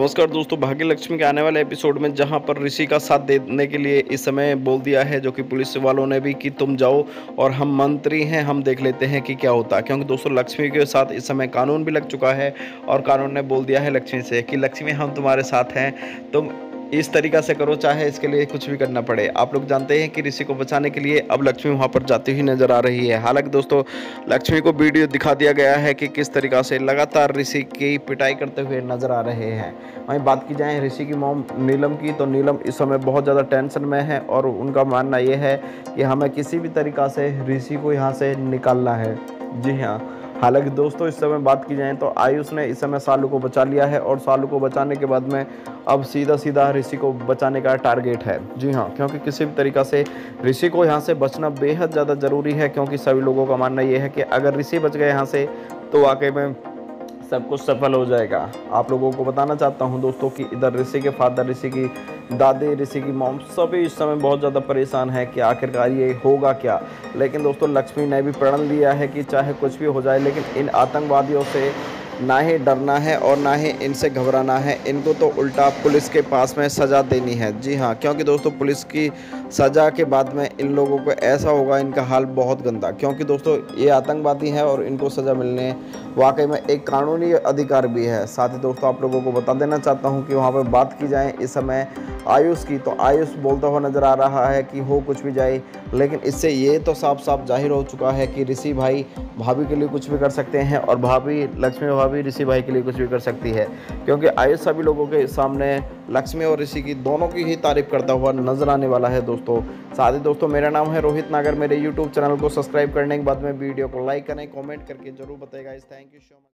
नमस्कार दोस्तों, भाग्य लक्ष्मी के आने वाले एपिसोड में जहां पर ऋषि का साथ देने के लिए इस समय बोल दिया है, जो कि पुलिस वालों ने भी कि तुम जाओ और हम मंत्री हैं, हम देख लेते हैं कि क्या होता है। क्योंकि दोस्तों लक्ष्मी के साथ इस समय कानून भी लग चुका है और कानून ने बोल दिया है लक्ष्मी से कि लक्ष्मी हम तुम्हारे साथ हैं, तुम इस तरीक़ा से करो, चाहे इसके लिए कुछ भी करना पड़े। आप लोग जानते हैं कि ऋषि को बचाने के लिए अब लक्ष्मी वहां पर जाती हुई नज़र आ रही है। हालांकि दोस्तों लक्ष्मी को वीडियो दिखा दिया गया है कि किस तरीक़ा से लगातार ऋषि की पिटाई करते हुए नज़र आ रहे हैं। वहीं बात की जाए ऋषि की मॉम नीलम की, तो नीलम इस समय बहुत ज़्यादा टेंशन में है और उनका मानना यह है कि हमें किसी भी तरीक़ा से ऋषि को यहाँ से निकालना है। जी हाँ, हालांकि दोस्तों इस समय बात की जाए तो आयुष ने इस समय सालू को बचा लिया है और सालू को बचाने के बाद में अब सीधा ऋषि को बचाने का टारगेट है। जी हाँ, क्योंकि किसी भी तरीक़ा से ऋषि को यहाँ से बचना बेहद ज़्यादा ज़रूरी है, क्योंकि सभी लोगों का मानना यह है कि अगर ऋषि बच गए यहाँ से तो वाकई में सब कुछ सफल हो जाएगा। आप लोगों को बताना चाहता हूं दोस्तों कि इधर ऋषि के फादर, ऋषि की दादी, ऋषि की मॉम सभी इस समय बहुत ज़्यादा परेशान है कि आखिरकार ये होगा क्या। लेकिन दोस्तों लक्ष्मी ने भी प्रण लिया है कि चाहे कुछ भी हो जाए, लेकिन इन आतंकवादियों से ना ही डरना है और ना ही इनसे घबराना है, इनको तो उल्टा पुलिस के पास में सज़ा देनी है। जी हाँ, क्योंकि दोस्तों पुलिस की सज़ा के बाद में इन लोगों को ऐसा होगा, इनका हाल बहुत गंदा, क्योंकि दोस्तों ये आतंकवादी हैं और इनको सज़ा मिलने वाकई में एक कानूनी अधिकार भी है। साथ ही दोस्तों आप लोगों को बता देना चाहता हूँ कि वहाँ पर बात की जाए इस समय आयुष की, तो आयुष बोलता हुआ नज़र आ रहा है कि हो कुछ भी जाए, लेकिन इससे ये तो साफ साफ जाहिर हो चुका है कि ऋषि भाई भाभी के लिए कुछ भी कर सकते हैं और भाभी लक्ष्मी भाभी ऋषि भाई के लिए कुछ भी कर सकती है, क्योंकि आयुष सभी लोगों के सामने लक्ष्मी और ऋषि की दोनों की ही तारीफ करता हुआ नजर आने वाला है दोस्तों। साथ ही दोस्तों मेरा नाम है रोहित नागर, मेरे यूट्यूब चैनल को सब्सक्राइब करने के बाद में वीडियो को लाइक करें, कॉमेंट करके जरूर बताएगा। Thank you so much.